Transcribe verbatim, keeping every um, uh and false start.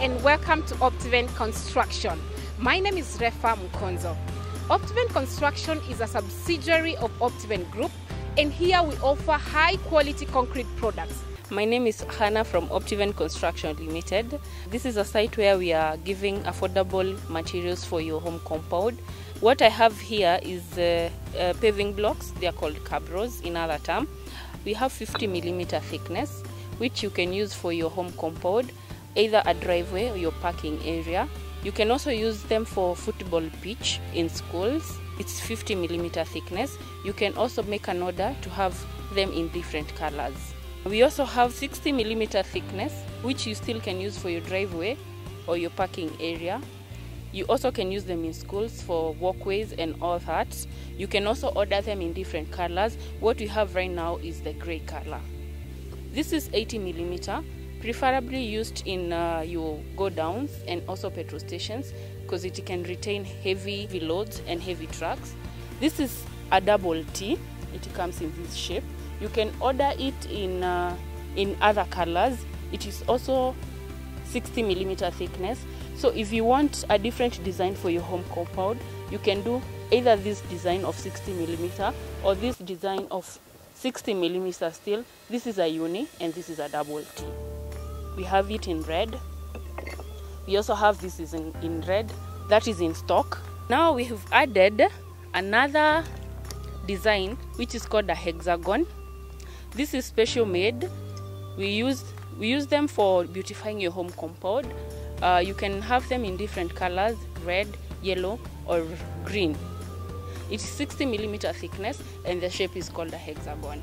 and welcome to Optiven Construction. My name is Refa Mukonzo. Optiven Construction is a subsidiary of Optiven Group, and here we offer high quality concrete products. My name is Hannah from Optiven Construction Limited. This is a site where we are giving affordable materials for your home compound. What I have here is uh, uh, paving blocks. They are called cabros in other term. We have fifty millimeter thickness, which you can use for your home compound, either a driveway or your parking area. You can also use them for football pitch in schools. It's fifty millimeter thickness. You can also make an order to have them in different colors. We also have sixty millimeter thickness, which you still can use for your driveway or your parking area. You also can use them in schools for walkways and all that. You can also order them in different colors. What we have right now is the gray color. This is eighty millimeter, preferably used in uh, your go-downs and also petrol stations, because it can retain heavy loads and heavy trucks. This is a double T. It comes in this shape. You can order it in uh, in other colors. It is also sixty millimeter thickness. So if you want a different design for your home compound, you can do either this design of sixty millimeter or this design of sixty millimeter steel. This is a uni and this is a double T. We have it in red. We also have this is in, in red. That is in stock. Now we have added another design which is called a hexagon. This is special made. We use we use them for beautifying your home compound. Uh, you can have them in different colors: red, yellow, or green. It's sixty millimeter thickness, and the shape is called a hexagon.